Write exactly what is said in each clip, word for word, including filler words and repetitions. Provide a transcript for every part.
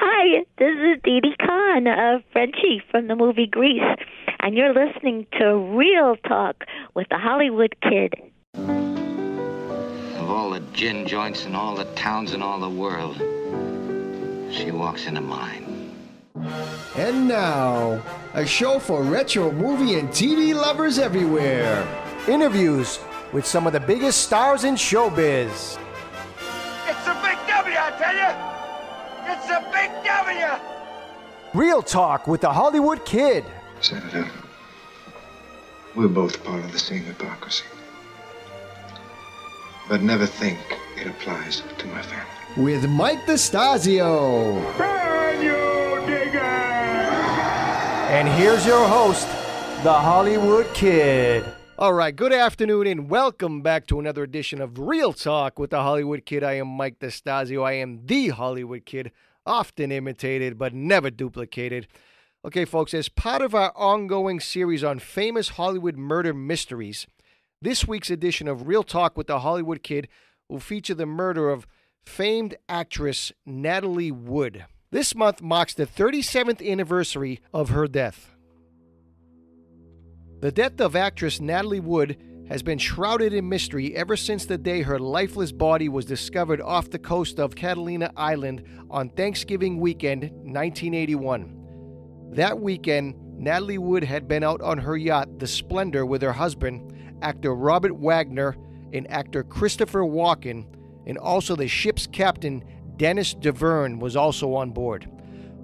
Hi, this is Dee Dee Khan of Frenchie from the movie Grease, and you're listening to Reel Talk with The Hollywood Kid. Of all the gin joints in all the towns in all the world, she walks into mine. And now, a show for retro movie and T V lovers everywhere. Interviews with some of the biggest stars in showbiz. It's a big W, I tell you! It's a big W! Real Talk with The Hollywood Kid. Senator, we're both part of the same hypocrisy. But never think it applies to my family. With Mike D'Astasio. Burn, you digger! And here's your host, The Hollywood Kid. All right, good afternoon and welcome back to another edition of Real Talk with The Hollywood Kid. I am Mike D'Astasio. I am The Hollywood Kid, often imitated but never duplicated. Okay, folks, as part of our ongoing series on famous Hollywood murder mysteries, this week's edition of Real Talk with The Hollywood Kid will feature the murder of famed actress Natalie Wood. This month marks the thirty-seventh anniversary of her death. The death of actress Natalie Wood has been shrouded in mystery ever since the day her lifeless body was discovered off the coast of Catalina Island on Thanksgiving weekend nineteen eighty-one. That weekend, Natalie Wood had been out on her yacht, The Splendor, with her husband, actor Robert Wagner, and actor Christopher Walken, and also the ship's captain, Dennis Davern, was also on board.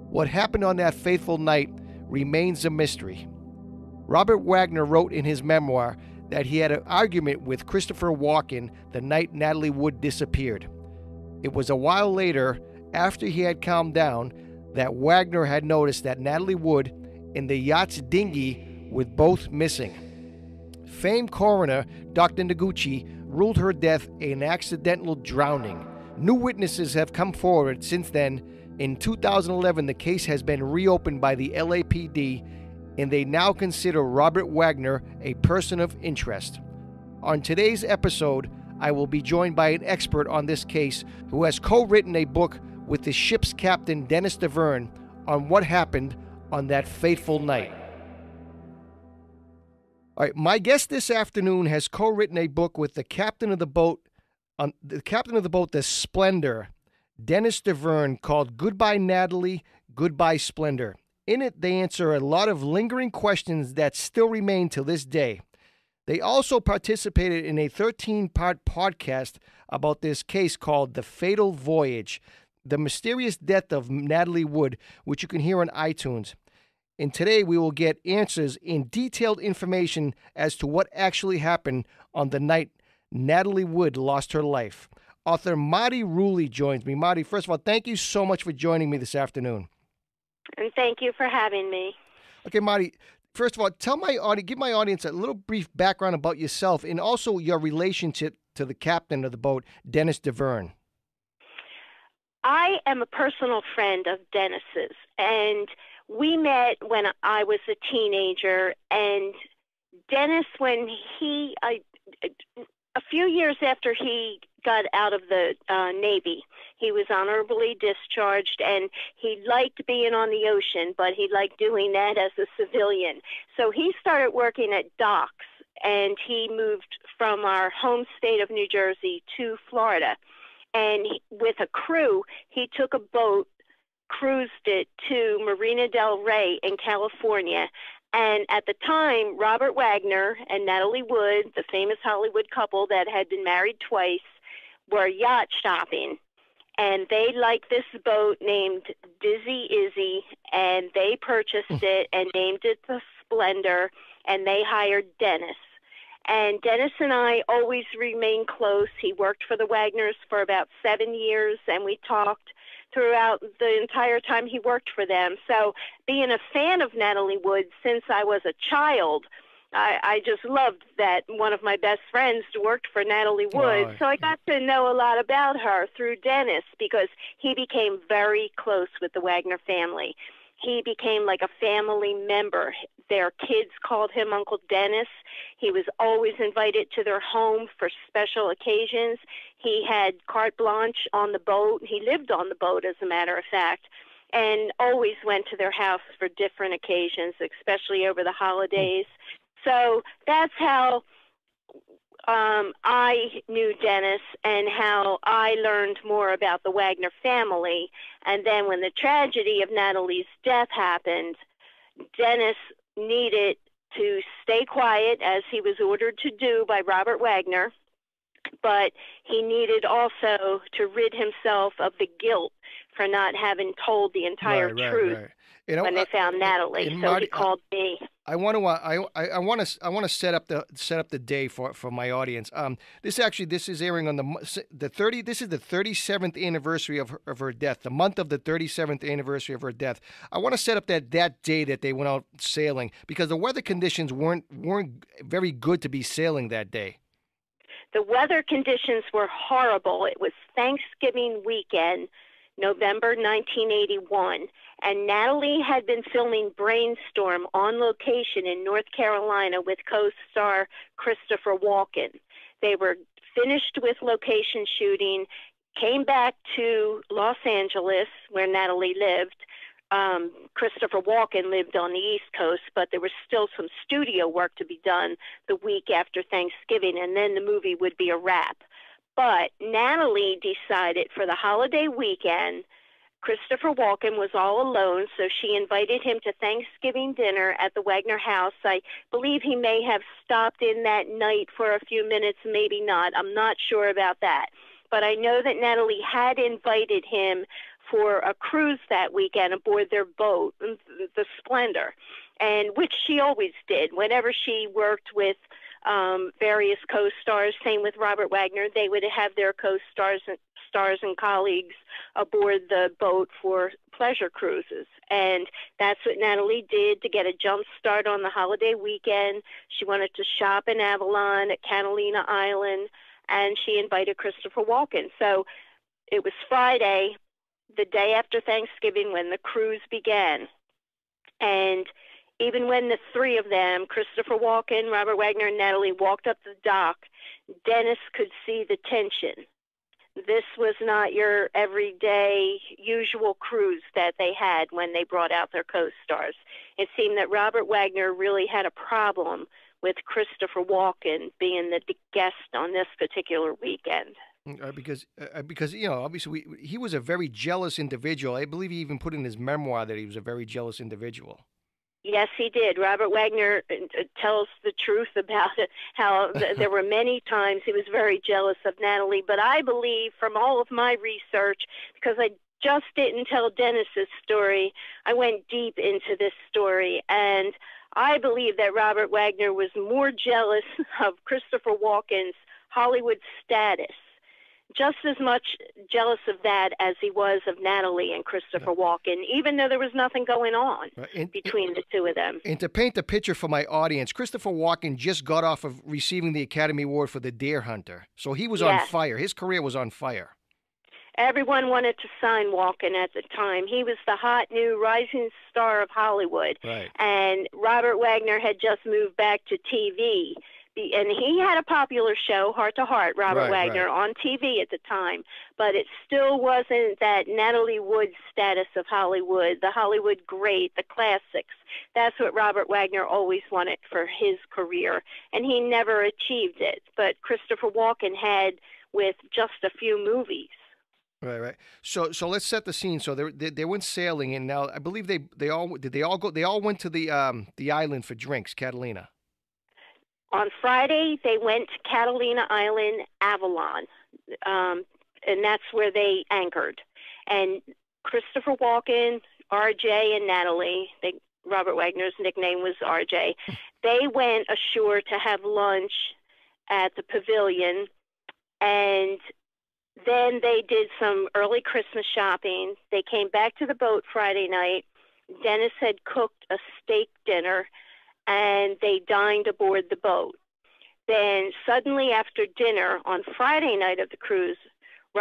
What happened on that fateful night remains a mystery. Robert Wagner wrote in his memoir that he had an argument with Christopher Walken the night Natalie Wood disappeared. It was a while later, after he had calmed down, that Wagner had noticed that Natalie Wood and the yacht's dinghy were both missing. Famed coroner Doctor Noguchi ruled her death an accidental drowning. New witnesses have come forward since then. In two thousand eleven, the case has been reopened by the L A P D, and they now consider Robert Wagner a person of interest. On today's episode, I will be joined by an expert on this case who has co-written a book with the ship's captain, Dennis Davern, on what happened on that fateful night. All right, my guest this afternoon has co-written a book with the captain of the boat, um, the captain of the boat, The Splendor, Dennis Davern, called Goodbye Natalie, Goodbye Splendor. In it, they answer a lot of lingering questions that still remain to this day. They also participated in a thirteen-part podcast about this case called The Fatal Voyage, the mysterious death of Natalie Wood, which you can hear on iTunes. And today we will get answers and detailed information as to what actually happened on the night Natalie Wood lost her life. Author Marty Rulli joins me. Marty, first of all, thank you so much for joining me this afternoon. And thank you for having me. Okay, Marty, first of all, tell my audience, give my audience a little brief background about yourself and also your relationship to the captain of the boat, Dennis Davern. I am a personal friend of Dennis's, and we met when I was a teenager, and Dennis, when he, I, a few years after he got out of the uh, Navy. He was honorably discharged, and he liked being on the ocean, but he liked doing that as a civilian. So he started working at docks, and he moved from our home state of New Jersey to Florida. And he, with a crew, he took a boat, cruised it to Marina del Rey in California. And at the time, Robert Wagner and Natalie Wood, the famous Hollywood couple that had been married twice, were yacht shopping, and they liked this boat named Dizzy Izzy, and they purchased it and named it the Splendor, and they hired Dennis. And Dennis and I always remained close. He worked for the Wagners for about seven years, and we talked throughout the entire time he worked for them. So being a fan of Natalie Wood since I was a child, I, I just loved that one of my best friends worked for Natalie Wood, wow. So I got to know a lot about her through Dennis because he became very close with the Wagner family. He became like a family member. Their kids called him Uncle Dennis. He was always invited to their home for special occasions. He had carte blanche on the boat. He lived on the boat, as a matter of fact. and always went to their house for different occasions, especially over the holidays. So that's how um, I knew Dennis and how I learned more about the Wagner family. And then when the tragedy of Natalie's death happened, Dennis needed to stay quiet, as he was ordered to do by Robert Wagner, but he needed also to rid himself of the guilt for not having told the entire right, truth right, right. You know, when they uh, found Natalie. So Marty, he called me. I want to I I want to I want to set up the set up the day for, for my audience. Um, this actually this is airing on the the thirty. This is the thirty-seventh anniversary of her, of her death. The month of the thirty-seventh anniversary of her death. I want to set up that that day that they went out sailing, because the weather conditions weren't weren't very good to be sailing that day. The weather conditions were horrible. It was Thanksgiving weekend, November nineteen eighty-one, and Natalie had been filming Brainstorm on location in North Carolina with co-star Christopher Walken. They were finished with location shooting, came back to Los Angeles, where Natalie lived. Um, Christopher Walken lived on the East Coast, but there was still some studio work to be done the week after Thanksgiving, and then the movie would be a wrap. But Natalie decided for the holiday weekend, Christopher Walken was all alone, so she invited him to Thanksgiving dinner at the Wagner house. I believe he may have stopped in that night for a few minutes, maybe not. I'm not sure about that. But I know that Natalie had invited him for a cruise that weekend aboard their boat, the Splendor, and which she always did. Whenever she worked with Um, various co-stars, same with Robert Wagner, they would have their co-stars and stars and colleagues aboard the boat for pleasure cruises. And that's what Natalie did to get a jump start on the holiday weekend. She wanted to shop in Avalon at Catalina Island, and she invited Christopher Walken. So it was Friday, the day after Thanksgiving, when the cruise began. And even when the three of them, Christopher Walken, Robert Wagner, and Natalie, walked up the dock, Dennis could see the tension. This was not your everyday, usual cruise that they had when they brought out their co-stars. It seemed that Robert Wagner really had a problem with Christopher Walken being the guest on this particular weekend. Uh, because, uh, because you know, obviously we, he was a very jealous individual. I believe he even put in his memoir that he was a very jealous individual. Yes, he did. Robert Wagner tells the truth about it, how th there were many times he was very jealous of Natalie. But I believe from all of my research, because I just didn't tell Dennis's story, I went deep into this story. And I believe that Robert Wagner was more jealous of Christopher Walken's Hollywood status, just as much jealous of that as he was of Natalie and Christopher Walken, even though there was nothing going on and, between the two of them. And to paint the picture for my audience, Christopher Walken just got off of receiving the Academy Award for The Deer Hunter. So he was yes. on fire. His career was on fire. Everyone wanted to sign Walken at the time. He was the hot new rising star of Hollywood. Right. And Robert Wagner had just moved back to T V, and he had a popular show, Heart to Heart, Robert right, Wagner, right. on T V at the time. But it still wasn't that Natalie Wood status of Hollywood, the Hollywood great, the classics. That's what Robert Wagner always wanted for his career, and he never achieved it. But Christopher Walken had with just a few movies. Right, right. So, so let's set the scene. So they they, they went sailing, and now I believe they they all did. They all go. They all went to the um the island for drinks, Catalina. On Friday, they went to Catalina Island, Avalon, um, and that's where they anchored. And Christopher Walken, R J, and Natalie, they, Robert Wagner's nickname was R J, they went ashore to have lunch at the pavilion, and then they did some early Christmas shopping. They came back to the boat Friday night. Dennis had cooked a steak dinner, and they dined aboard the boat. Then suddenly after dinner on Friday night of the cruise,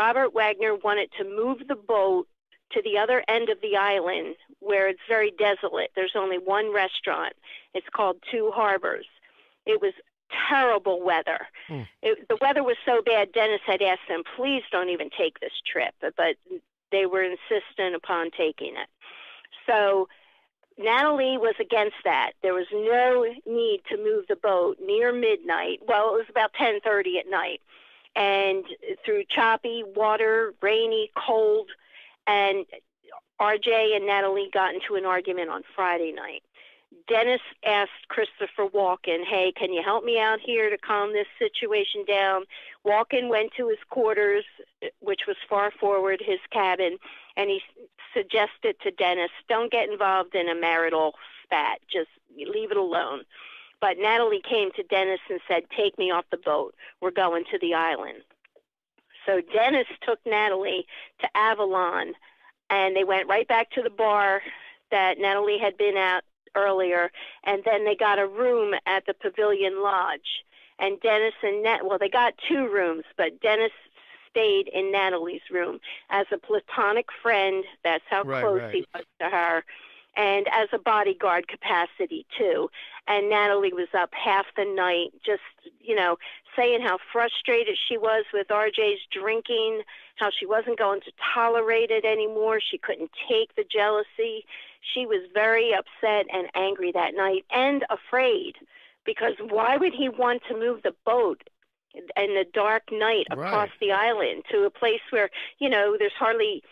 Robert Wagner wanted to move the boat to the other end of the island where it's very desolate. There's only one restaurant. It's called Two Harbors. It was terrible weather. Mm. It, the weather was so bad, Dennis had asked them, please don't even take this trip, but they were insistent upon taking it. So Natalie was against that. There was no need to move the boat near midnight. Well, it was about ten thirty at night. And through choppy water, rainy, cold, and R J and Natalie got into an argument on Friday night. Dennis asked Christopher Walken, hey, can you help me out here to calm this situation down? Walken went to his quarters, which was far forward, his cabin, and he suggested to Dennis, don't get involved in a marital spat. Just leave it alone. But Natalie came to Dennis and said, take me off the boat. We're going to the island. So Dennis took Natalie to Avalon, and they went right back to the bar that Natalie had been at earlier, and then they got a room at the Pavilion Lodge. And Dennis and Nat, well, they got two rooms, but Dennis stayed in Natalie's room as a platonic friend. That's how right, close right. he was to her. And as a bodyguard capacity, too. And Natalie was up half the night just, you know, saying how frustrated she was with R J's drinking, how she wasn't going to tolerate it anymore. She couldn't take the jealousy. She was very upset and angry that night and afraid, because why would he want to move the boat in the dark night across right. the island to a place where, you know, there's hardly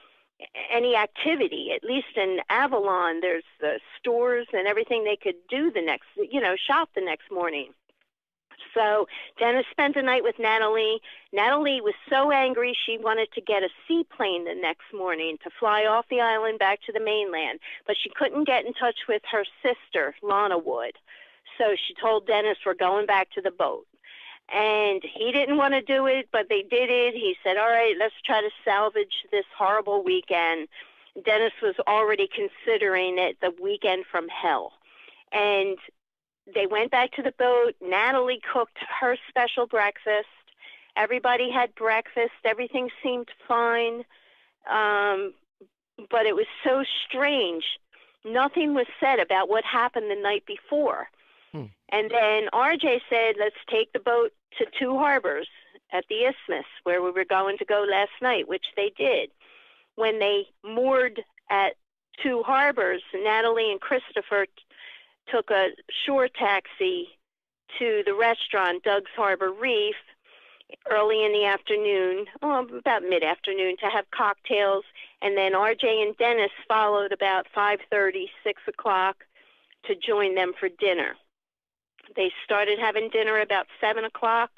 any activity? At least in Avalon, there's the stores and everything they could do the next, you know, shop the next morning. So Dennis spent the night with Natalie. Natalie was so angry she wanted to get a seaplane the next morning to fly off the island back to the mainland, but she couldn't get in touch with her sister, Lana Wood. So she told Dennis, we're going back to the boat. And he didn't want to do it, but they did it. He said, all right, let's try to salvage this horrible weekend. Dennis was already considering it the weekend from hell. And they went back to the boat. Natalie cooked her special breakfast. Everybody had breakfast. Everything seemed fine. Um, but it was so strange. Nothing was said about what happened the night before. Hmm. And then R J said, let's take the boat to Two Harbors at the Isthmus, where we were going to go last night, which they did. When they moored at Two Harbors, Natalie and Christopher t- took a shore taxi to the restaurant, Doug's Harbor Reef, early in the afternoon, oh, about mid-afternoon, to have cocktails. And then R J and Dennis followed about five thirty, six o'clock, to join them for dinner. They started having dinner about seven o'clock.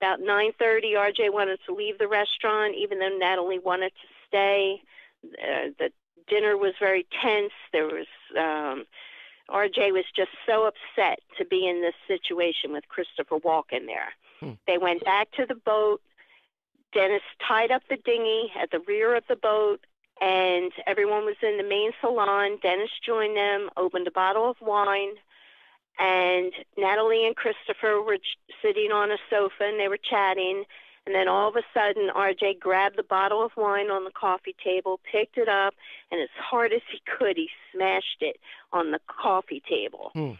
About nine thirty, R J wanted to leave the restaurant, even though Natalie wanted to stay. Uh, the dinner was very tense. There was um, R J was just so upset to be in this situation with Christopher Walken there. Hmm. They went back to the boat. Dennis tied up the dinghy at the rear of the boat, and everyone was in the main salon. Dennis joined them, opened a bottle of wine, and Natalie and Christopher were ch- sitting on a sofa, and they were chatting. And then all of a sudden, R J grabbed the bottle of wine on the coffee table, picked it up, and as hard as he could, he smashed it on the coffee table. Hmm.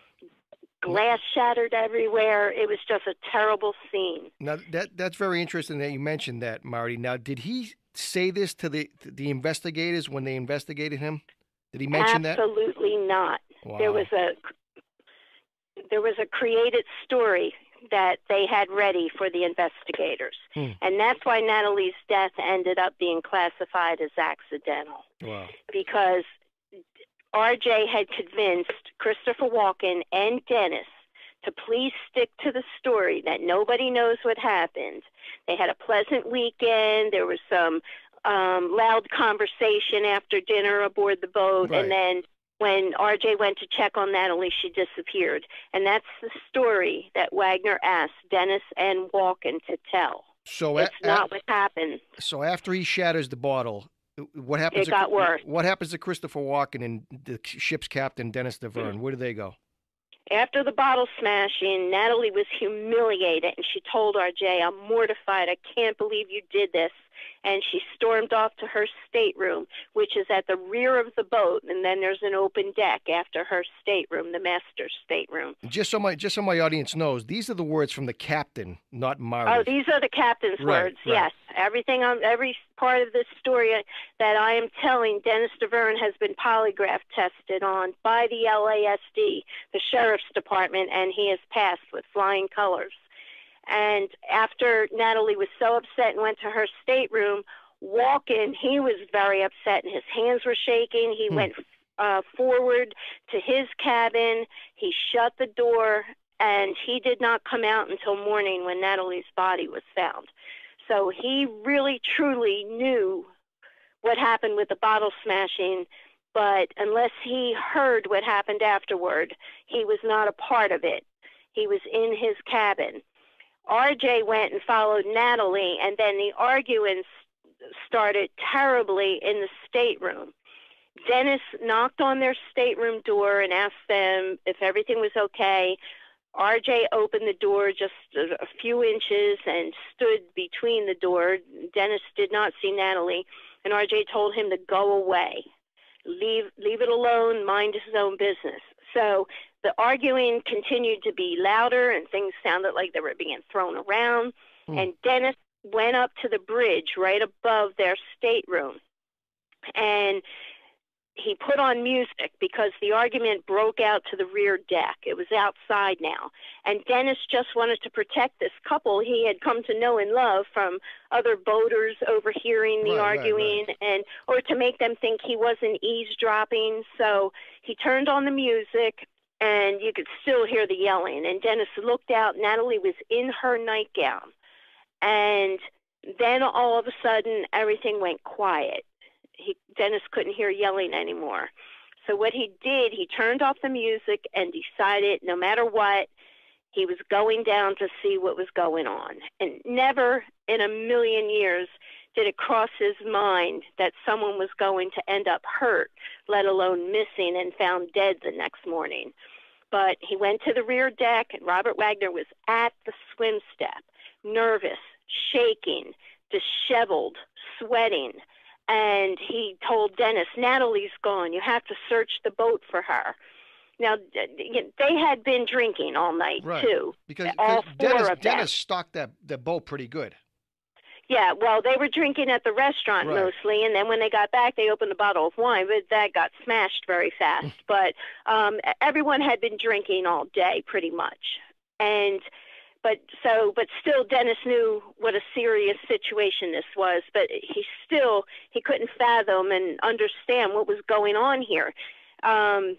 Glass shattered everywhere. It was just a terrible scene. Now, that that's very interesting that you mentioned that, Marty. Now, did he say this to the, to the investigators when they investigated him? Did he mention Absolutely that? Absolutely not. Wow. There was a... There was a created story that they had ready for the investigators. Hmm. And that's why Natalie's death ended up being classified as accidental. Wow. Because R J had convinced Christopher Walken and Dennis to please stick to the story that nobody knows what happened. They had a pleasant weekend. There was some um, loud conversation after dinner aboard the boat. Right. And then when R J went to check on Natalie, she disappeared. And that's the story that Wagner asked Dennis and Walken to tell. So It's a, not a, what happened. So after he shatters the bottle, what happens? It to, got worse. What happens to Christopher Walken and the ship's captain, Dennis Davern? Mm-hmm. Where do they go? After the bottle smashing, Natalie was humiliated, and she told R J, I'm mortified. I can't believe you did this. and she stormed off to her stateroom, which is at the rear of the boat, and then there's an open deck after her stateroom, the master's stateroom. Just so my just so my audience knows, these are the words from the captain, not Marty. Oh, these are the captain's right, words, right. Yes. Everything on every part of this story that I am telling, Dennis Davern has been polygraph tested on by the L A S D, the Sheriff's Department, and he has passed with flying colors. And after Natalie was so upset and went to her stateroom, Walken, he was very upset and his hands were shaking. He hmm. went uh, forward to his cabin. He shut the door, and he did not come out until morning when Natalie's body was found. So he really, truly knew what happened with the bottle smashing, but unless he heard what happened afterward, he was not a part of it. He was in his cabin. R J went and followed Natalie, and then the arguments started terribly in the stateroom. Dennis knocked on their stateroom door and asked them if everything was okay. R J opened the door just a few inches and stood between the door. Dennis did not see Natalie, and R J told him to go away. Leave, leave it alone, mind his own business. So the arguing continued to be louder, and things sounded like they were being thrown around. Mm. And Dennis went up to the bridge right above their stateroom, and he put on music because the argument broke out to the rear deck. It was outside now. And Dennis just wanted to protect this couple he had come to know and love from other boaters overhearing the right, arguing right, right. and or to make them think he wasn't eavesdropping. So he turned on the music, and you could still hear the yelling. And Dennis looked out. Natalie was in her nightgown. And then all of a sudden, everything went quiet. He, Dennis couldn't hear yelling anymore. So what he did, he turned off the music and decided no matter what, he was going down to see what was going on. And never in a million years did it cross his mind that someone was going to end up hurt, let alone missing and found dead the next morning. But he went to the rear deck, and Robert Wagner was at the swim step, nervous, shaking, disheveled, sweating. And he told Dennis, Natalie's gone. You have to search the boat for her. Now, they had been drinking all night, right. too. Because, all because four Dennis, of Dennis stocked that, that boat pretty good. Yeah, well, they were drinking at the restaurant right. mostly, and then when they got back, they opened a bottle of wine, but that got smashed very fast. But um, everyone had been drinking all day pretty much. And... But so, but still, Dennis knew what a serious situation this was. But he still he couldn't fathom and understand what was going on here. Um,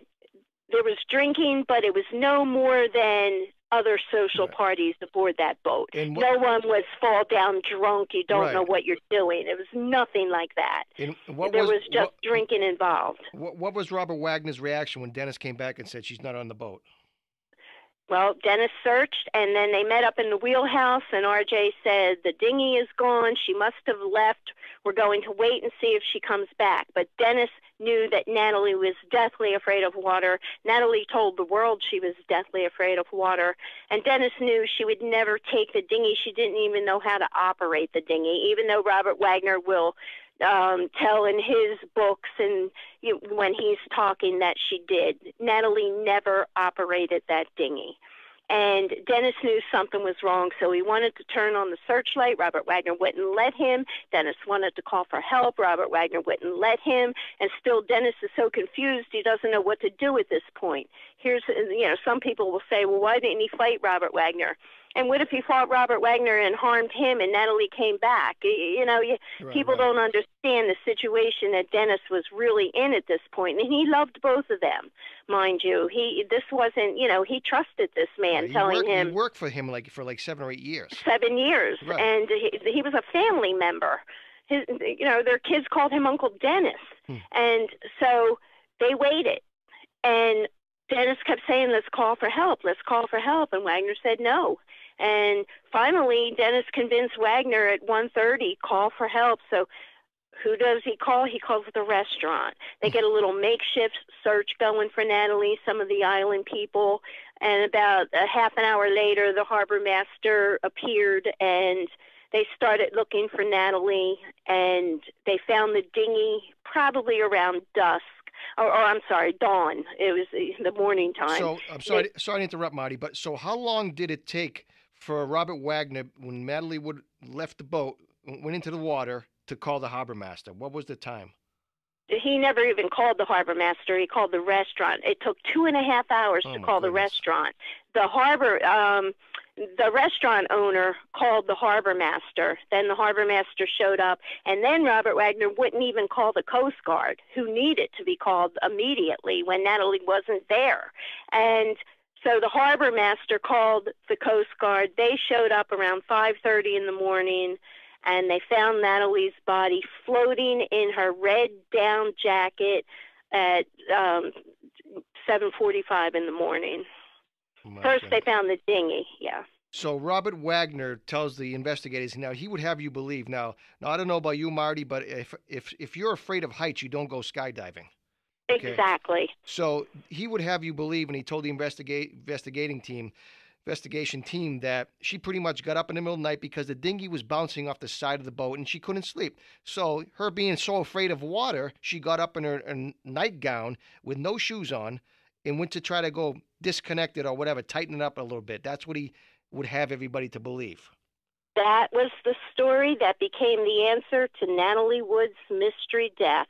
there was drinking, but it was no more than other social right. parties aboard that boat. What, no one was fall down drunk. You don't right. know what you're doing. It was nothing like that. And what there was, was just what, drinking involved. What, what was Robert Wagner's reaction when Dennis came back and said she's not on the boat? Well, Dennis searched, and then they met up in the wheelhouse, and R J said, the dinghy is gone. She must have left. We're going to wait and see if she comes back. But Dennis knew that Natalie was deathly afraid of water. Natalie told the world she was deathly afraid of water. And Dennis knew she would never take the dinghy. She didn't even know how to operate the dinghy, even though Robert Wagner will um, tell in his books and you, when he's talking that she did. Natalie never operated that dinghy. And Dennis knew something was wrong, so he wanted to turn on the searchlight. Robert Wagner wouldn't let him. Dennis wanted to call for help. Robert Wagner wouldn't let him. And still, Dennis is so confused, he doesn't know what to do at this point. Here's, you know, some people will say, well, why didn't he fight Robert Wagner? And what if he fought Robert Wagner and harmed him and Natalie came back? You know, you, right, people right. don't understand the situation that Dennis was really in at this point. And he loved both of them, mind you. He This wasn't, you know, he trusted this man right. telling worked, him. He worked for him like for like seven or eight years. Seven years. Right. And he, he was a family member. His, you know, their kids called him Uncle Dennis. Hmm. And so they waited. And Dennis kept saying, let's call for help. Let's call for help. And Wagner said no. And finally, Dennis convinced Wagner at one thirty, call for help. So who does he call? He calls the restaurant. They get a little makeshift search going for Natalie, some of the island people. And about a half an hour later, the harbor master appeared, and they started looking for Natalie, and they found the dinghy probably around dusk, or, or I'm sorry, dawn. It was the morning time. So I'm sorry, they, sorry to interrupt, Marty, but so how long did it take for Robert Wagner, when Natalie Wood left the boat, went into the water, to call the harbor master? What was the time? He never even called the harbor master. He called the restaurant. It took two and a half hours oh to call goodness. the restaurant. The harbor, um, the restaurant owner called the harbor master. Then the harbor master showed up, and then Robert Wagner wouldn't even call the Coast Guard, who needed to be called immediately when Natalie wasn't there. And so the harbor master called the Coast Guard. They showed up around five thirty in the morning, and they found Natalie's body floating in her red down jacket at um, seven forty-five in the morning. My First, God. They found the dinghy, yeah. So Robert Wagner tells the investigators, now, he would have you believe, now, now I don't know about you, Marty, but if, if, if you're afraid of heights, you don't go skydiving. Okay? Exactly. So he would have you believe, and he told the investigate, investigating team, investigation team that she pretty much got up in the middle of the night because the dinghy was bouncing off the side of the boat and she couldn't sleep. So her being so afraid of water, she got up in her, her nightgown with no shoes on and went to try to go disconnect it or whatever, tighten it up a little bit. That's what he would have everybody to believe. That was the story that became the answer to Natalie Wood's mystery death.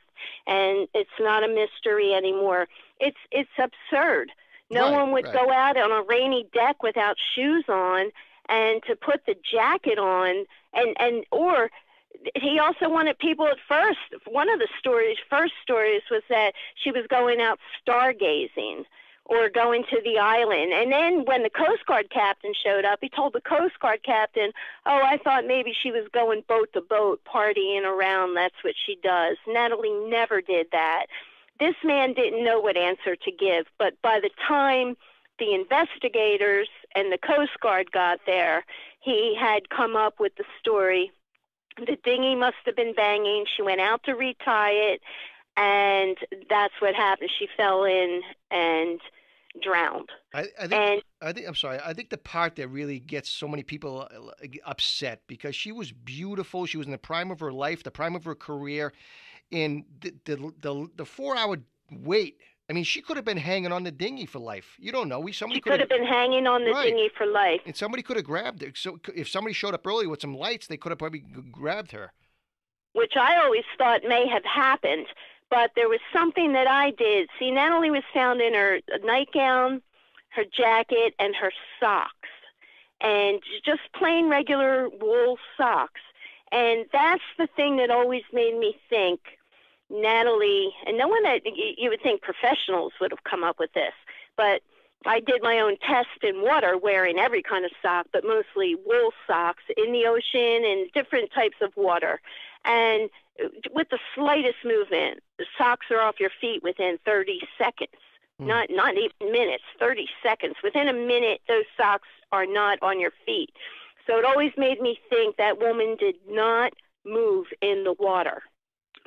And it's not a mystery anymore. It's, it's absurd. No right, one would right. go out on a rainy deck without shoes on, and to put the jacket on, and, and or he also wanted people at first. One of the stories, first stories was that she was going out stargazing or going to the island. And then when the Coast Guard captain showed up, he told the Coast Guard captain, oh, I thought maybe she was going boat to boat, partying around. That's what she does. Natalie never did that. This man didn't know what answer to give, but by the time the investigators and the Coast Guard got there, he had come up with the story. The dinghy must have been banging. She went out to retie it, and that's what happened. She fell in and drowned. I, I think, and, I think, I'm sorry, I think the part that really gets so many people upset, because she was beautiful. She was in the prime of her life, the prime of her career. In the, the the the four hour wait, I mean, she could have been hanging on the dinghy for life. You don't know. We somebody she could, could have, have been hanging on the right. dinghy for life, and somebody could have grabbed her. So if somebody showed up early with some lights, they could have probably grabbed her. Which I always thought may have happened, but there was something that I did see. Natalie was found in her nightgown, her jacket, and her socks, and just plain regular wool socks. And that's the thing that always made me think. Natalie, and no one that you would think professionals would have come up with this, but I did my own test in water wearing every kind of sock, but mostly wool socks in the ocean and different types of water. And with the slightest movement, the socks are off your feet within thirty seconds, mm. not, not even minutes, thirty seconds. Within a minute, those socks are not on your feet. So it always made me think that woman did not move in the water.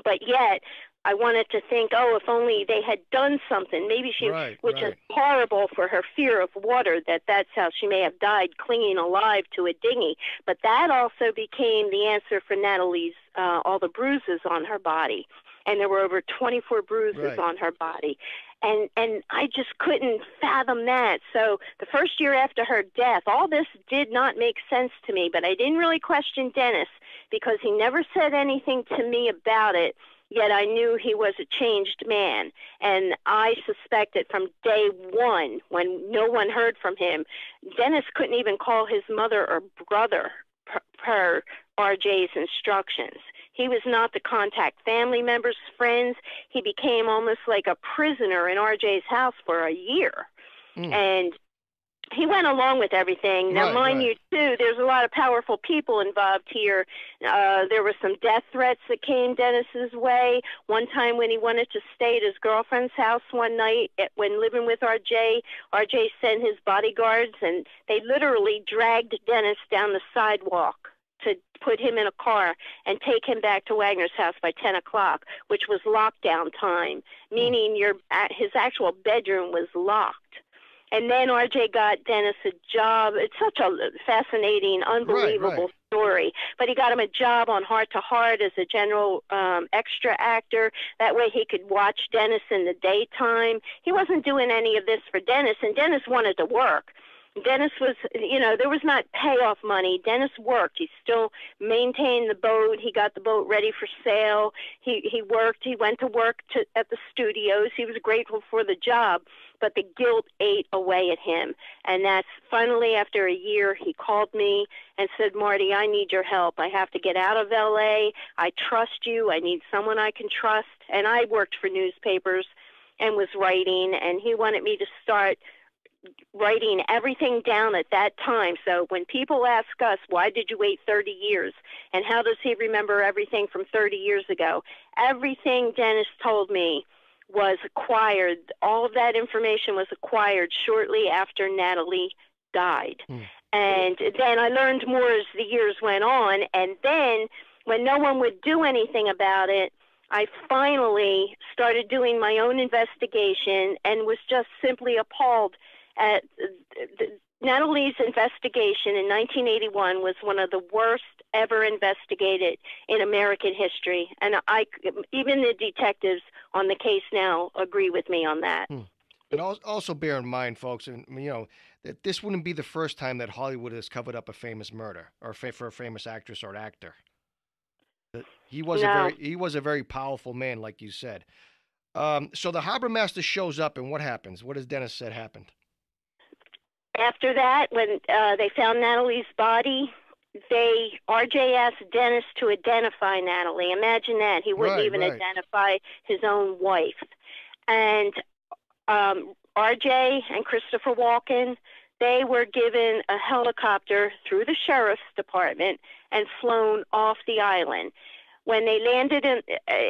But yet, I wanted to think, oh, if only they had done something. Maybe she, right, which right. is horrible for her fear of water, that that's how she may have died, clinging alive to a dinghy. But that also became the answer for Natalie's, uh, all the bruises on her body. And there were over twenty-four bruises right. on her body. And and I just couldn't fathom that. So the first year after her death, all this did not make sense to me. But I didn't really question Dennis because he never said anything to me about it, yet I knew he was a changed man. And I suspected from day one, when no one heard from him, Dennis couldn't even call his mother or brother per, per R J's instructions. He was not to contact family members, friends. He became almost like a prisoner in R J's house for a year. Mm. And he went along with everything. Now, right, mind right. you, too, there's a lot of powerful people involved here. Uh, there were some death threats that came Dennis's way. One time when he wanted to stay at his girlfriend's house one night at, when living with R J, R J sent his bodyguards, and they literally dragged Dennis down the sidewalk to put him in a car and take him back to Wagner's house by ten o'clock, which was lockdown time, meaning your his actual bedroom was locked. And then R J got Dennis a job. It's such a fascinating, unbelievable right, right. story. But he got him a job on Heart to Heart as a general um, extra actor. That way he could watch Dennis in the daytime. He wasn't doing any of this for Dennis, and Dennis wanted to work. Dennis was, you know, there was not payoff money. Dennis worked. He still maintained the boat. He got the boat ready for sale. He he worked. He went to work to, at the studios. He was grateful for the job, but the guilt ate away at him. And that's finally after a year, he called me and said, Marty, I need your help. I have to get out of L A. I trust you. I need someone I can trust. And I worked for newspapers and was writing, and he wanted me to start writing everything down at that time. So when people ask us, why did you wait thirty years? And how does he remember everything from thirty years ago? Everything Dennis told me was acquired. All of that information was acquired shortly after Natalie died. Mm. And then I learned more as the years went on. And then when no one would do anything about it, I finally started doing my own investigation and was just simply appalled at the, Natalie's investigation in nineteen eighty-one was one of the worst ever investigated in American history, and I even the detectives on the case now agree with me on that. Hmm. And also bear in mind, folks, and you know that this wouldn't be the first time that Hollywood has covered up a famous murder or for a famous actress or actor. He was no. a very he was a very powerful man, like you said. Um, so the harbor master shows up, and what happens? What does Dennis said happened? After that, when uh, they found Natalie's body, they R J asked Dennis to identify Natalie. Imagine that. He wouldn't right, even right. identify his own wife. And um, R J and Christopher Walken, they were given a helicopter through the sheriff's department and flown off the island. When they landed in,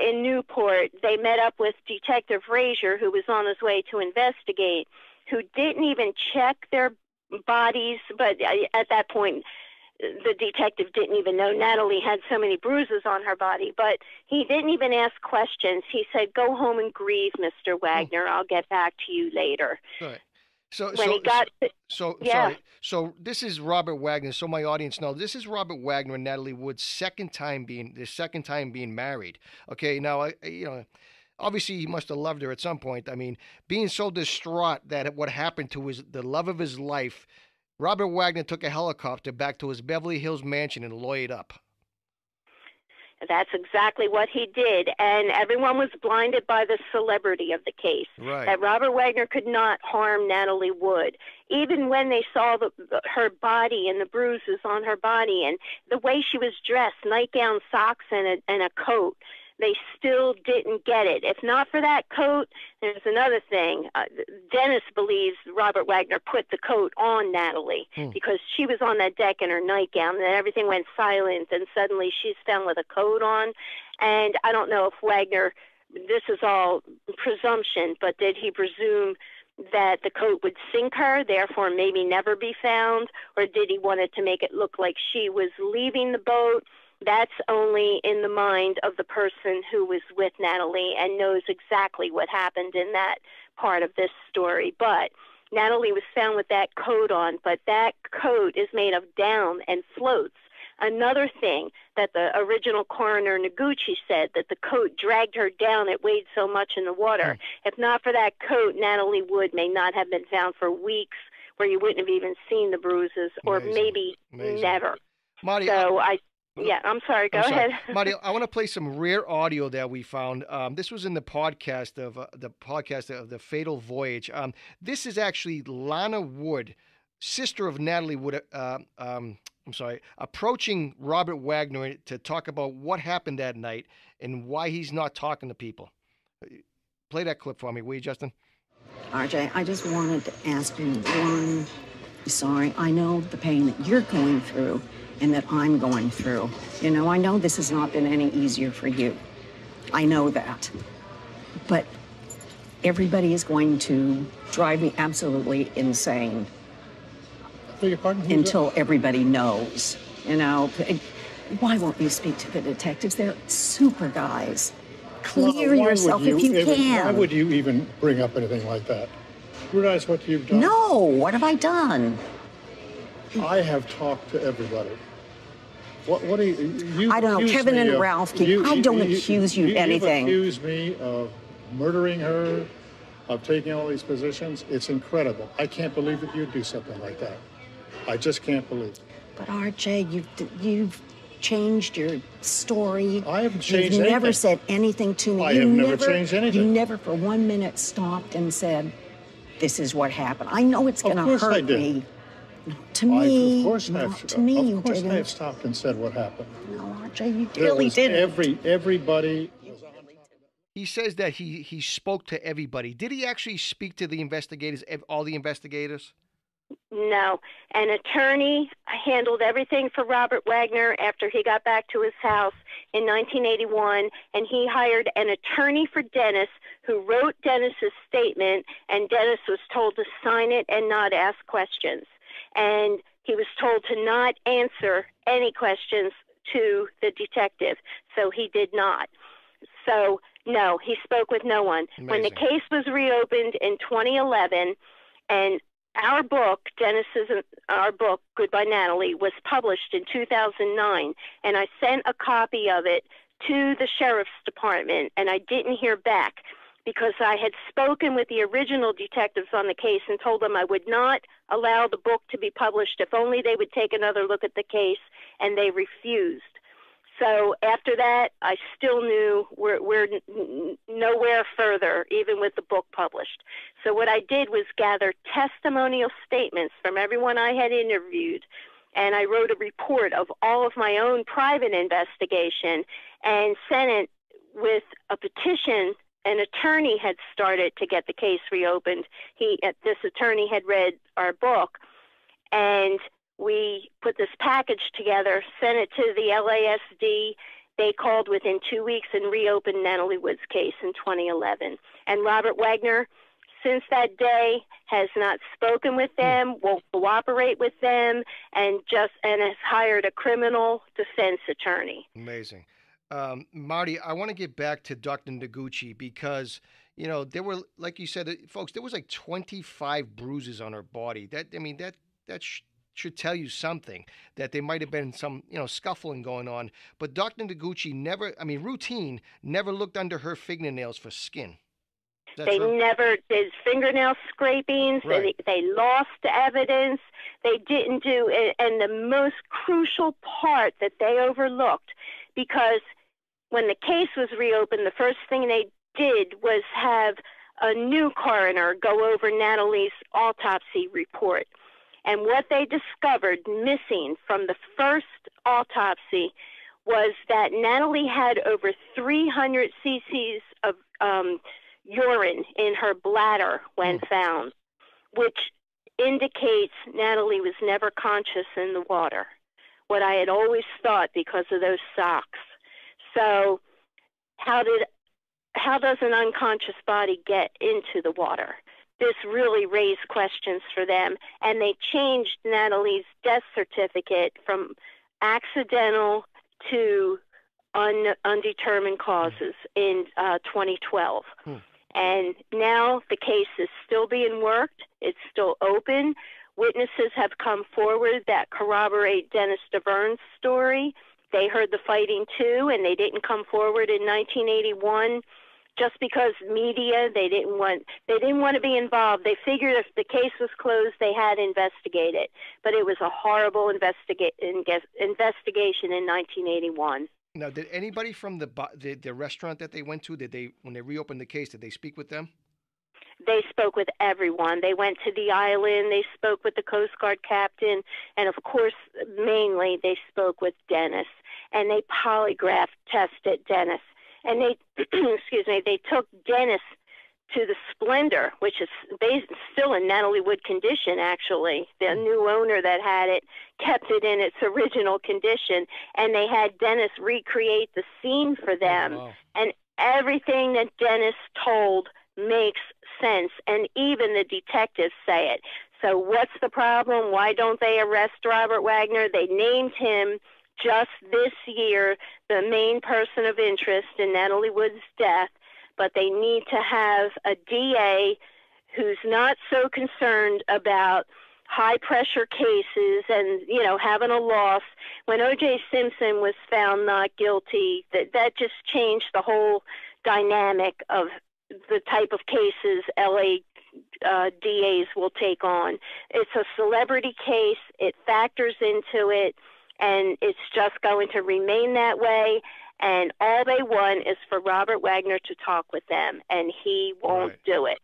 in Newport, they met up with Detective Razier, who was on his way to investigate, who didn't even check their bodies. But at that point, the detective didn't even know Natalie had so many bruises on her body. But he didn't even ask questions. He said, go home and grieve, Mister Wagner. I'll get back to you later. All right. So, when so, he got to, so, yeah. sorry. So this is Robert Wagner. So my audience knows this is Robert Wagner and Natalie Wood's second time being their second time being married. Okay, now I, you know, obviously he must have loved her at some point. I mean, being so distraught that what happened to his the love of his life, Robert Wagner took a helicopter back to his Beverly Hills mansion and lawyered up. That's exactly what he did, and everyone was blinded by the celebrity of the case. Right. That Robert Wagner could not harm Natalie Wood, even when they saw the, her body and the bruises on her body and the way she was dressed, nightgown, socks, and a, and a coat. They still didn't get it. If not for that coat, there's another thing. Uh, Dennis believes Robert Wagner put the coat on Natalie hmm. because she was on that deck in her nightgown, and everything went silent, and suddenly she's found with a coat on. And I don't know if Wagner, this is all presumption, but did he presume that the coat would sink her, therefore maybe never be found, or did he want it to make it look like she was leaving the boat? That's only in the mind of the person who was with Natalie and knows exactly what happened in that part of this story. But Natalie was found with that coat on, but that coat is made of down and floats. Another thing that the original coroner, Noguchi, said, that the coat dragged her down. It weighed so much in the water. Mm. If not for that coat, Natalie Wood may not have been found for weeks, where you wouldn't have even seen the bruises, or Amazing. maybe Amazing. never. Marty, so I... I Yeah, I'm sorry. Go I'm sorry. ahead. Marty, I want to play some rare audio that we found. Um, this was in the podcast of uh, the podcast of The Fatal Voyage. Um, this is actually Lana Wood, sister of Natalie Wood. Uh, um, I'm sorry, approaching Robert Wagner to talk about what happened that night and why he's not talking to people. Play that clip for me, will you, Justin? R J, I just wanted to ask you one. Sorry, I know the pain that you're going through and that I'm going through. You know, I know this has not been any easier for you. I know that. But everybody is going to drive me absolutely insane. For your pardon? Until that? everybody knows, you know. Why won't you speak to the detectives? They're super guys. Clear well, yourself you, if you even, can. Why would you even bring up anything like that? scrutinize what you've done? No, what have I done? I have talked to everybody. What, what do you, you I don't know, Kevin and of, Ralph, keep, you, I don't you, accuse you of you, anything. You accuse me of murdering her, of taking all these positions. It's incredible. I can't believe that you'd do something like that. I just can't believe it. But R J, you've, you've changed your story. I haven't changed anything. You've never anything. said anything to me. I you have never, never changed anything. You never for one minute stopped and said, this is what happened. I know it's going to hurt I did. me. No, to me, I, of course, no, I've, to me, of course I have stopped and said what happened. No, R J, you there really didn't. Every, everybody. He says that he, he spoke to everybody. Did he actually speak to the investigators, all the investigators? No. An attorney handled everything for Robert Wagner after he got back to his house in nineteen eighty-one, and he hired an attorney for Dennis who wrote Dennis's statement, and Dennis was told to sign it and not ask questions. And he was told to not answer any questions to the detective, so he did not. So, no, he spoke with no one. Amazing. When the case was reopened in twenty eleven, and our book, Dennis's, our book, Goodbye Natalie, was published in two thousand nine, and I sent a copy of it to the sheriff's department, and I didn't hear back because I had spoken with the original detectives on the case and told them I would not allow the book to be published if only they would take another look at the case, and they refused. So after that, I still knew we're, we're nowhere further, even with the book published. So what I did was gather testimonial statements from everyone I had interviewed, and I wrote a report of all of my own private investigation and sent it with a petition an attorney had started to get the case reopened. He, this attorney had read our book, and we put this package together, sent it to the L A S D. They called within two weeks and reopened Natalie Wood's case in twenty eleven. And Robert Wagner, since that day, has not spoken with them, won't cooperate with them, and just and has hired a criminal defense attorney. Amazing. Um, Marty, I want to get back to Doctor Noguchi because, you know, there were, like you said, folks, there was like twenty-five bruises on her body. That, I mean, that, that sh- should tell you something, that there might have been some, you know, scuffling going on. But Doctor Noguchi never, I mean, routine, never looked under her fingernails for skin. That's they right. never did fingernail scrapings. Right. They, they lost evidence. They didn't do, and the most crucial part that they overlooked, because when the case was reopened, the first thing they did was have a new coroner go over Natalie's autopsy report. And what they discovered missing from the first autopsy was that Natalie had over three hundred cc's of um, urine in her bladder when found, which indicates Natalie was never conscious in the water, what I had always thought because of those socks. So how did how does an unconscious body get into the water? This really raised questions for them, and they changed Natalie's death certificate from accidental to un, undetermined causes in uh, twenty twelve. Hmm. And now the case is still being worked. It's still open. Witnesses have come forward that corroborate Dennis Davern's story. They heard the fighting too, and they didn't come forward in nineteen eighty-one just because media, they didn't want they didn't want to be involved. They figured if the case was closed, they had to investigate it. But it was a horrible investiga- investigation in nineteen eighty-one. Now, did anybody from the, the the restaurant that they went to, did they when they reopened the case, did they speak with them? They spoke with everyone. They went to the island. They spoke with the Coast Guard captain. And, of course, mainly they spoke with Dennis. And they polygraph tested Dennis. And they, excuse me, they took Dennis to the Splendor, which is still in Natalie Wood condition, actually. The new owner that had it kept it in its original condition. And they had Dennis recreate the scene for them. Oh, wow. And everything that Dennis told makes sense, and even the detectives say it. So what's the problem? Why don't they arrest Robert Wagner? They named him just this year the main person of interest in Natalie Wood's death, but they need to have a D A who's not so concerned about high-pressure cases and, you know, having a loss. When O J. Simpson was found not guilty, that, that just changed the whole dynamic of the type of cases L A Uh, D As will take on. It's a celebrity case. It factors into it, and it's just going to remain that way. And all they want is for Robert Wagner to talk with them, and he won't right. do it.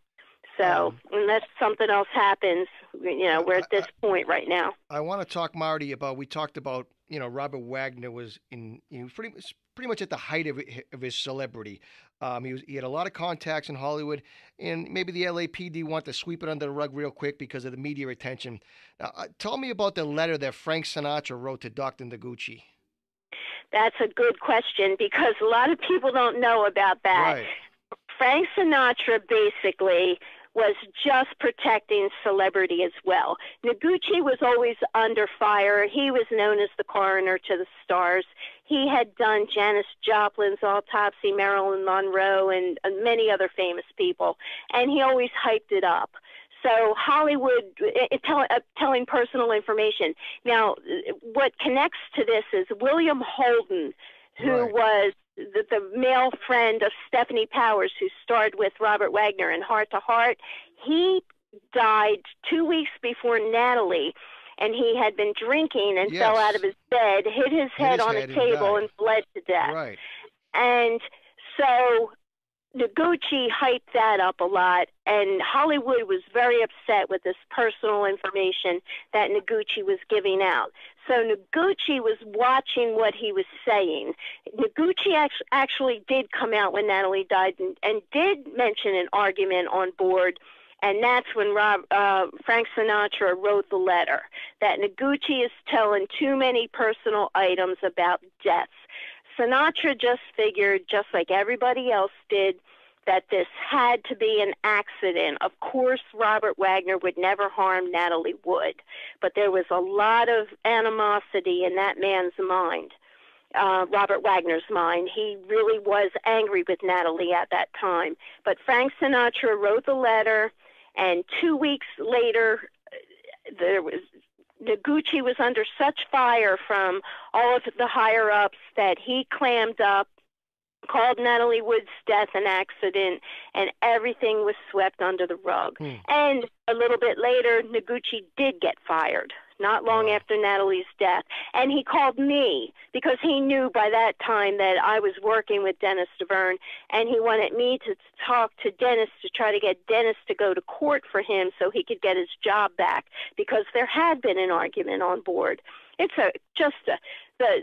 So unless something else happens, you know, we're at this I, I, point right now. I want to talk, Marty, about, we talked about, you know, Robert Wagner was in, you know, pretty, pretty much at the height of, of his celebrity. Um, he, was, he had a lot of contacts in Hollywood, and maybe the L A P D want to sweep it under the rug real quick because of the media attention. Now, uh, tell me about the letter that Frank Sinatra wrote to Doctor Noguchi. That's a good question, because a lot of people don't know about that. Right. Frank Sinatra basically was just protecting celebrity as well. Noguchi was always under fire. He was known as the coroner to the stars. He had done Janis Joplin's autopsy, Marilyn Monroe, and many other famous people, and he always hyped it up. So Hollywood, it tell, uh, telling personal information. Now, what connects to this is William Holden, who right. was the, the male friend of Stephanie Powers, who starred with Robert Wagner in Heart to Heart. He died two weeks before Natalie, and he had been drinking and yes. fell out of his bed, hit his head hit his on head a table, and, and bled to death. Right. And so Noguchi hyped that up a lot, and Hollywood was very upset with this personal information that Noguchi was giving out. So Noguchi was watching what he was saying. Noguchi act- actually did come out when Natalie died and, and did mention an argument on board, and that's when Rob, uh, Frank Sinatra wrote the letter, that Noguchi is telling too many personal items about deaths. Sinatra just figured, just like everybody else did, that this had to be an accident. Of course, Robert Wagner would never harm Natalie Wood, but there was a lot of animosity in that man's mind, uh, Robert Wagner's mind. He really was angry with Natalie at that time. But Frank Sinatra wrote the letter, and two weeks later, there was... Noguchi was under such fire from all of the higher-ups that he clammed up, called Natalie Wood's death an accident, and everything was swept under the rug. Hmm. And a little bit later, Noguchi did get fired, not long wow. after Natalie's death. And he called me, because he knew by that time that I was working with Dennis Davern, and he wanted me to talk to Dennis to try to get Dennis to go to court for him so he could get his job back, because there had been an argument on board. It's a just a, the,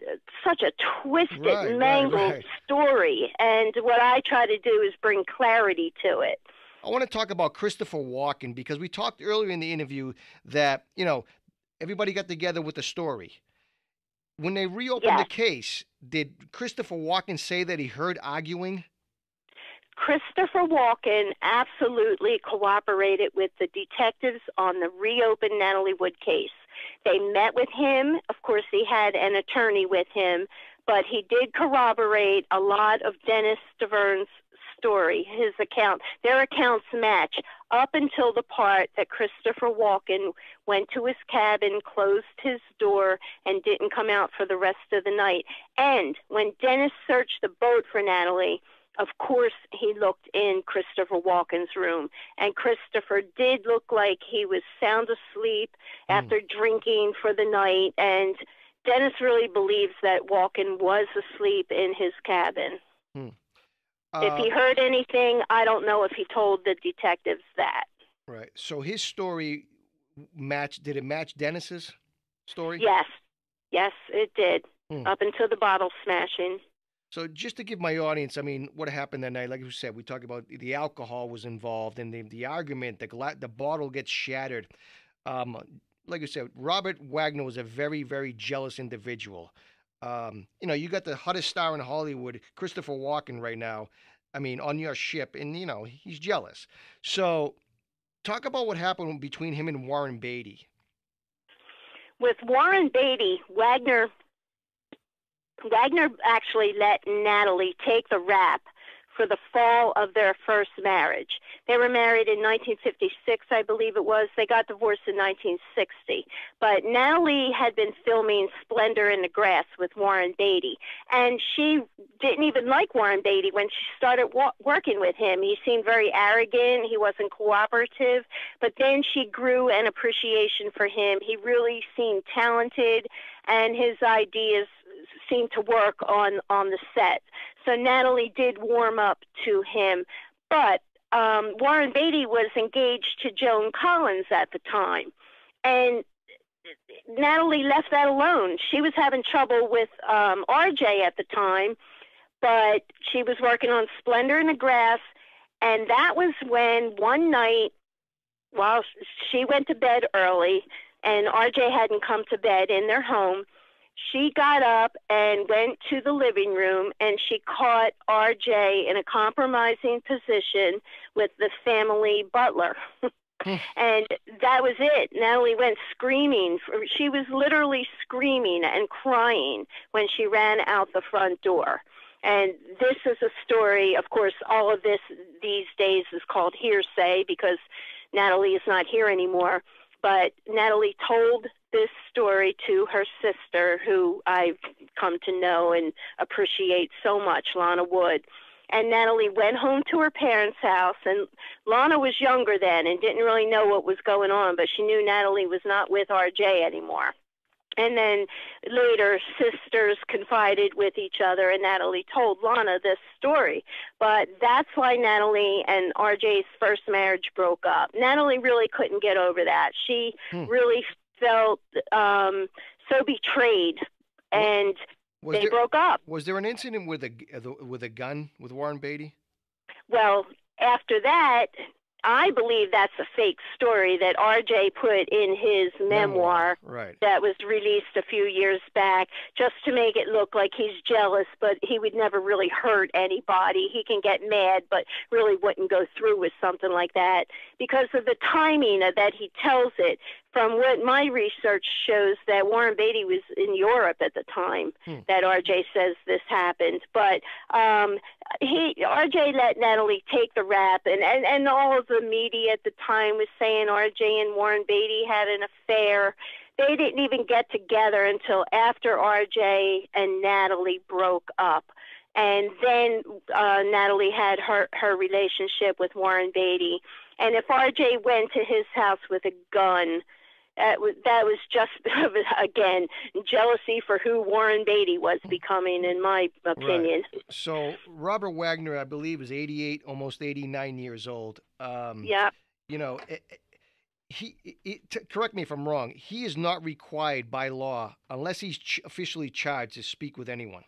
such a twisted, right, mangled right, right. story, and what I try to do is bring clarity to it. I want to talk about Christopher Walken, because we talked earlier in the interview that, you know, everybody got together with a story. When they reopened yes. the case, did Christopher Walken say that he heard arguing? Christopher Walken absolutely cooperated with the detectives on the reopened Natalie Wood case. They met with him. Of course, he had an attorney with him, but he did corroborate a lot of Dennis Davern's story, his account. Their accounts match up until the part that Christopher Walken went to his cabin, closed his door, and didn't come out for the rest of the night. And when Dennis searched the boat for Natalie, of course he looked in Christopher Walken's room. And Christopher did look like he was sound asleep mm. after drinking for the night. And Dennis really believes that Walken was asleep in his cabin. Mm. If he heard anything, I don't know if he told the detectives that. Right. So his story matched, did it match Dennis's story? Yes. Yes, it did. Hmm. Up until the bottle smashing. So just to give my audience, I mean, what happened that night, like you said, we talked about the alcohol was involved and the, the argument, the, gla- the bottle gets shattered. Um, like you said, Robert Wagner was a very, very jealous individual. Um, you know, you got the hottest star in Hollywood, Christopher Walken, right now. I mean, on your ship, and you know he's jealous. So, talk about what happened between him and Warren Beatty. With Warren Beatty, Wagner, Wagner actually let Natalie take the rap for the fall of their first marriage. They were married in nineteen fifty-six, I believe it was. They got divorced in nineteen sixty. But Natalie had been filming Splendor in the Grass with Warren Beatty, and she didn't even like Warren Beatty when she started wa- working with him. He seemed very arrogant. He wasn't cooperative. But then she grew an appreciation for him. He really seemed talented, and his ideas seemed to work on, on the set. So Natalie did warm up to him. But um, Warren Beatty was engaged to Joan Collins at the time. And Natalie left that alone. She was having trouble with um, R J at the time, but she was working on Splendor in the Grass. And that was when one night, while she went to bed early, and R J hadn't come to bed in their home, she got up and went to the living room, and she caught R J in a compromising position with the family butler. And that was it. Natalie went screaming. She was literally screaming and crying when she ran out the front door. And this is a story, of course, all of this these days is called hearsay because Natalie is not here anymore. But Natalie told this story to her sister, who I've come to know and appreciate so much, Lana Wood. And Natalie went home to her parents' house, and Lana was younger then and didn't really know what was going on, but she knew Natalie was not with R J anymore. And then later, sisters confided with each other, and Natalie told Lana this story. But that's why Natalie and R J's first marriage broke up. Natalie really couldn't get over that. She hmm. really felt um, so betrayed, and was they there, broke up. Was there an incident with a, with a gun with Warren Beatty? Well, after that, I believe that's a fake story that R J put in his memoir, memoir right. that was released a few years back, just to make it look like he's jealous, but he would never really hurt anybody. He can get mad, but really wouldn't go through with something like that because of the timing of that he tells it. From what my research shows, that Warren Beatty was in Europe at the time hmm. that R J says this happened. But um, he R J let Natalie take the rap, and, and, and all of the media at the time was saying R J and Warren Beatty had an affair. They didn't even get together until after R J and Natalie broke up. And then uh, Natalie had her, her relationship with Warren Beatty. And if R J went to his house with a gun, Uh, that was just, again, jealousy for who Warren Beatty was becoming, in my opinion. Right. So Robert Wagner, I believe, is eighty-eight, almost eighty-nine years old. Um, yeah. You know, it, he. It, t- correct me if I'm wrong. He is not required by law, unless he's ch- officially charged, to speak with anyone.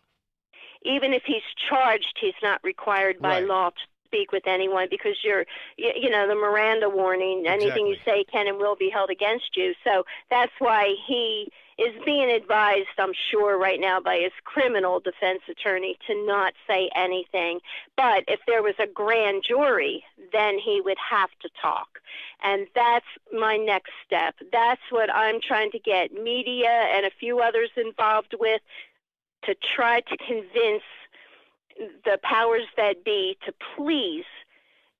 Even if he's charged, he's not required by right. law to speak with anyone, because you're, you know, the Miranda warning, anything exactly. you say can and will be held against you. So that's why he is being advised, I'm sure, right now by his criminal defense attorney to not say anything. But if there was a grand jury, then he would have to talk. And that's my next step. That's what I'm trying to get media and a few others involved with, to try to convince the powers that be to please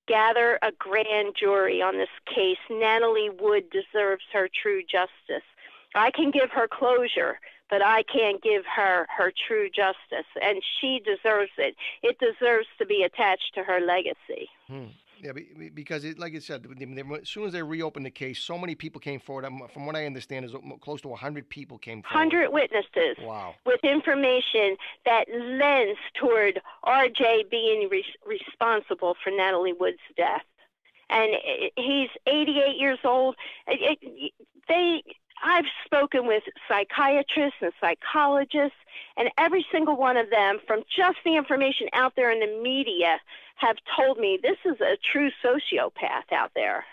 gather a grand jury on this case. Natalie Wood deserves her true justice. I can give her closure, but I can't give her her true justice, and she deserves it. It deserves to be attached to her legacy. Hmm. Yeah, because it, like I said, as soon as they reopened the case, so many people came forward. From what I understand, is close to one hundred people came forward. one hundred witnesses. Wow. With information that lends toward R J being re- responsible for Natalie Wood's death. And he's eighty-eight years old. It, it, they... I've spoken with psychiatrists and psychologists, and every single one of them, from just the information out there in the media, have told me this is a true sociopath out there.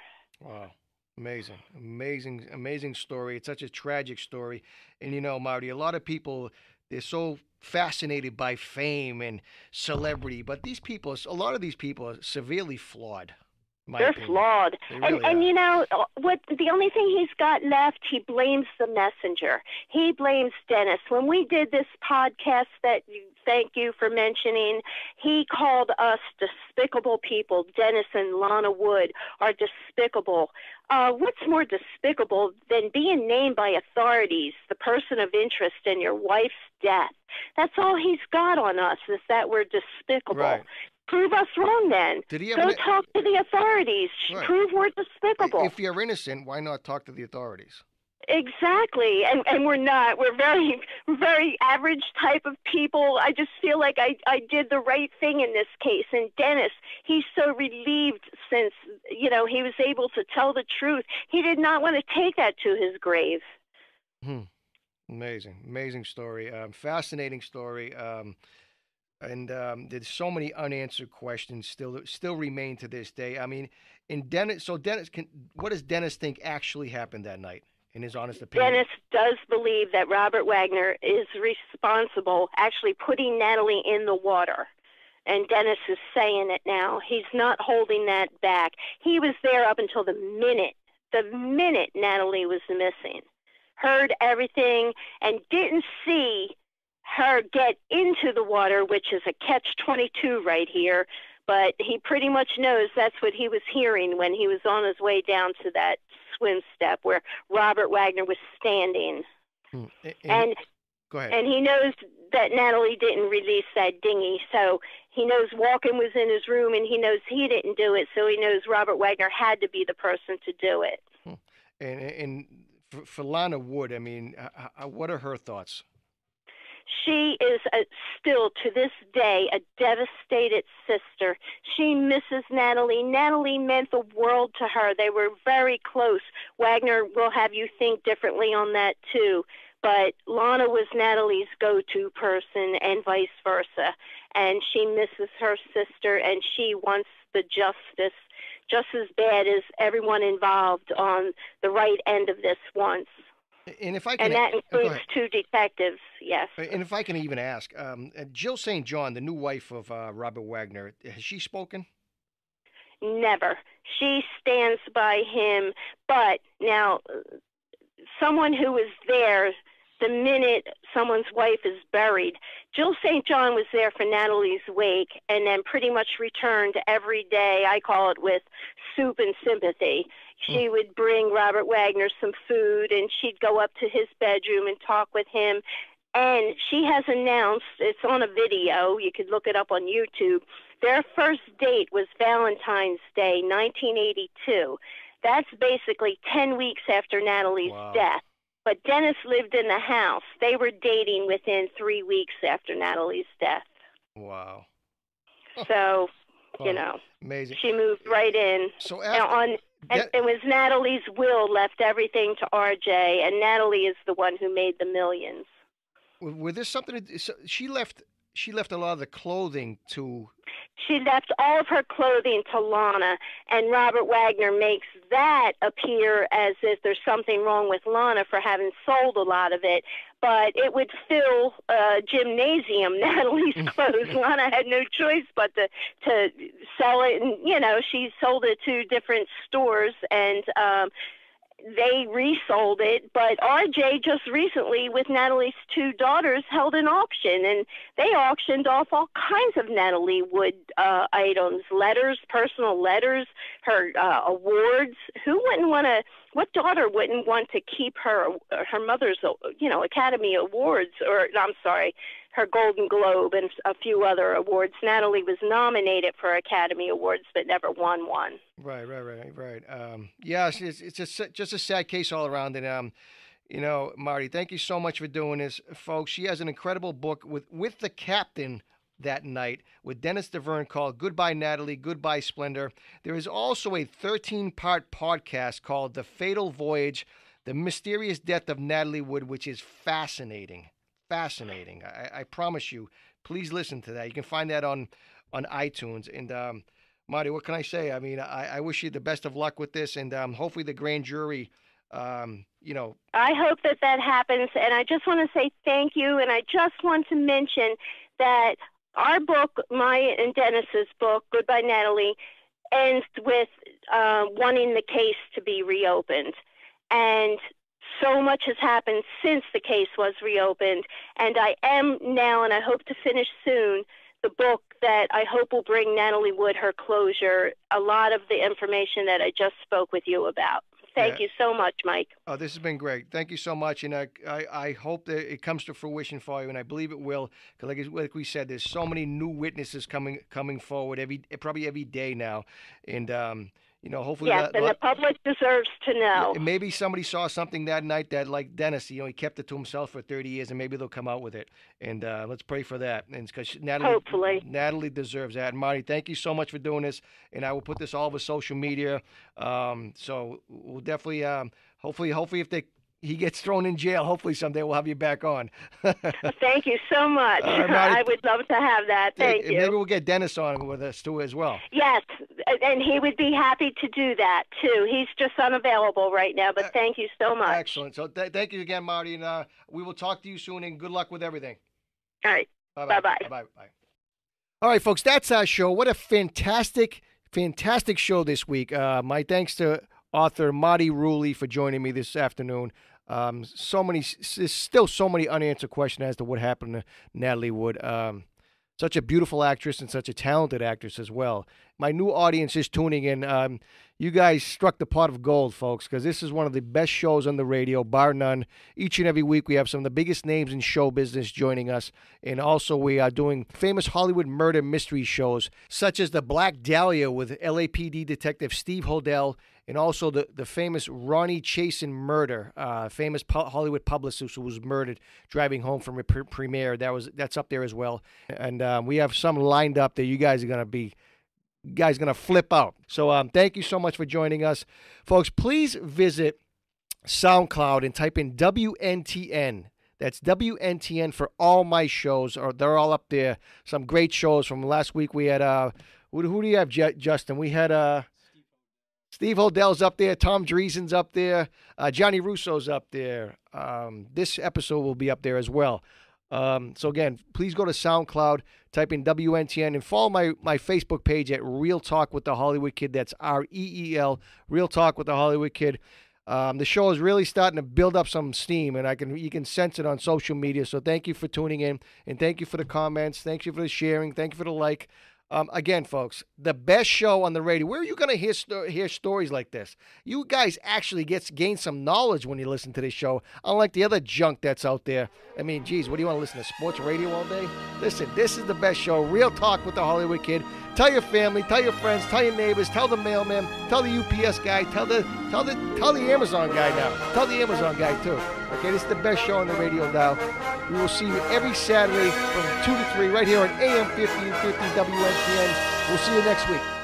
Wow. Amazing, amazing, amazing story. It's such a tragic story. And, you know, Marty, a lot of people, they're so fascinated by fame and celebrity, but these people, a lot of these people are severely flawed. They're opinion. flawed. They really and, and, you know, what? the only thing he's got left, he blames the messenger. He blames Dennis. When we did this podcast that you, thank you for mentioning, he called us despicable people. Dennis and Lana Wood are despicable. Uh, what's more despicable than being named by authorities, the person of interest in your wife's death? That's all he's got on us, is that we're despicable. Right. Prove us wrong, then. Did he Go an... talk to the authorities. Right. Prove we're despicable. If you're innocent, why not talk to the authorities? Exactly, and and we're not. We're very, very average type of people. I just feel like I, I did the right thing in this case. And Dennis, he's so relieved since, you know, he was able to tell the truth. He did not want to take that to his grave. Hmm. Amazing, amazing story. Um, fascinating story. Um, And um, there's so many unanswered questions still still remain to this day. I mean, in Dennis, so Dennis, can, what does Dennis think actually happened that night, in his honest opinion? Dennis does believe that Robert Wagner is responsible, actually putting Natalie in the water. And Dennis is saying it now. He's not holding that back. He was there up until the minute, the minute Natalie was missing. Heard everything and didn't see her get into the water, which is a catch twenty-two right here, but he pretty much knows that's what he was hearing when he was on his way down to that swim step where Robert Wagner was standing. Hmm. And, and, go ahead. And he knows that Natalie didn't release that dinghy, so he knows Walken was in his room, and he knows he didn't do it, so he knows Robert Wagner had to be the person to do it. Hmm. And, and for, for Lana Wood, I mean, I, I, what are her thoughts? She is a, still, to this day, a devastated sister. She misses Natalie. Natalie meant the world to her. They were very close. Wagner will have you think differently on that, too. But Lana was Natalie's go-to person and vice versa. And she misses her sister, and she wants the justice just as bad as everyone involved on the right end of this wants. And if I can, and that includes two detectives, yes. And if I can even ask, um, Jill Saint John, the new wife of uh, Robert Wagner, has she spoken? Never. She stands by him. But now, someone who was there the minute someone's wife is buried, Jill Saint John was there for Natalie's wake and then pretty much returned every day, I call it, with soup and sympathy. She would bring Robert Wagner some food, and she'd go up to his bedroom and talk with him. And she has announced, it's on a video, you could look it up on YouTube, their first date was Valentine's Day, nineteen eighty-two. That's basically ten weeks after Natalie's wow. death. But Dennis lived in the house. They were dating within three weeks after Natalie's death. Wow. So, oh, you know, amazing. She moved right in. So after, on, and that, it was Natalie's will left everything to R J, and Natalie is the one who made the millions. Was this something? So she left. She left a lot of the clothing to. She left all of her clothing to Lana, and Robert Wagner makes that appear as if there's something wrong with Lana for having sold a lot of it, but it would fill a gymnasium, Natalie's clothes. Lana had no choice but to, to sell it, and, you know, she sold it to different stores, and um, they resold it, but R J just recently, with Natalie's two daughters, held an auction, and they auctioned off all kinds of Natalie Wood uh, items, letters, personal letters, her uh, awards. Who wouldn't want to, what daughter wouldn't want to keep her her mother's, you know, Academy Awards, or I'm sorry, her Golden Globe and a few other awards. Natalie was nominated for Academy Awards, but never won one. Right, right, right, right. Um, yeah, it's, it's a, just a sad case all around. And, um, you know, Marty, thank you so much for doing this, folks. She has an incredible book with, with the captain that night with Dennis Davern called Goodbye Natalie, Goodbye Splendor. There is also a thirteen-part podcast called The Fatal Voyage, The Mysterious Death of Natalie Wood, which is fascinating. Fascinating. I, I promise you. Please listen to that. You can find that on, on iTunes. And um, Marty, what can I say? I mean, I, I wish you the best of luck with this, and um, hopefully the grand jury. Um, you know, I hope that that happens. And I just want to say thank you. And I just want to mention that our book, my and Dennis's book, Goodbye Natalie, ends with uh, wanting the case to be reopened. And so much has happened since the case was reopened. And I am now, and I hope to finish soon, the book that I hope will bring Natalie Wood her closure, a lot of the information that I just spoke with you about. Thank yeah. you so much, Mike. Oh, this has been great. Thank you so much. And I, I, I hope that it comes to fruition for you, and I believe it will. Because like, like we said, there's so many new witnesses coming coming forward every probably every day now. And, um, you know, hopefully... Yes, that, and the public deserves to know. Maybe somebody saw something that night that, like Dennis, you know, he kept it to himself for thirty years, and maybe they'll come out with it. And uh, let's pray for that. And because Natalie, hopefully. Natalie deserves that. And Marty, thank you so much for doing this. And I will put this all over social media. Um, so we'll definitely, um, hopefully, hopefully if they... he gets thrown in jail. Hopefully someday we'll have you back on. Thank you so much. Uh, I would love to have that. Thank yeah, you. Maybe we'll get Dennis on with us too as well. Yes, and he would be happy to do that too. He's just unavailable right now, but uh, thank you so much. Excellent. So th thank you again, Marty, and uh, we will talk to you soon, and good luck with everything. All right. Bye-bye. Bye-bye. Bye-bye. All right, folks, that's our show. What a fantastic, fantastic show this week. Uh, my thanks to author Marty Rulli for joining me this afternoon. Um, so many, there's still so many unanswered questions as to what happened to Natalie Wood. Um, such a beautiful actress and such a talented actress as well. My new audience is tuning in. Um, you guys struck the pot of gold, folks, because this is one of the best shows on the radio, bar none. Each and every week we have some of the biggest names in show business joining us. And also we are doing famous Hollywood murder mystery shows, such as The Black Dahlia with L A P D Detective Steve Hodel, and also the, the famous Ronnie Chasin murder, uh, famous pu Hollywood publicist who was murdered driving home from a pre premiere. That was that's up there as well, and um, we have some lined up that you guys are gonna be, you guys gonna flip out. So um, thank you so much for joining us, folks. Please visit SoundCloud and type in W N T N. That's W N T N for all my shows. Or they're all up there. Some great shows from last week. We had uh, who, who do you have, J Justin? We had uh. Steve Hodel's up there. Tom Dreesen's up there. Uh, Johnny Russo's up there. Um, this episode will be up there as well. Um, so, again, please go to SoundCloud, type in W N T N, and follow my, my Facebook page at Reel Talk with The Hollywood Kid. That's R E E L, Reel Talk with The Hollywood Kid. Um, the show is really starting to build up some steam, and I can you can sense it on social media. So thank you for tuning in, and thank you for the comments. Thank you for the sharing. Thank you for the like. Um, again, folks, the best show on the radio. Where are you going to hear sto hear stories like this? You guys actually get gain some knowledge when you listen to this show, unlike the other junk that's out there. I mean, geez, what do you want to listen to? Sports radio all day? Listen, this is the best show, Real Talk with The Hollywood Kid. Tell your family, tell your friends, tell your neighbors, tell the mailman, tell the U P S guy, tell the tell the tell the Amazon guy now, tell the Amazon guy too. Okay, this is the best show on the radio now. We will see you every Saturday from two to three right here on A M fifteen fifty W N T N. We'll see you next week.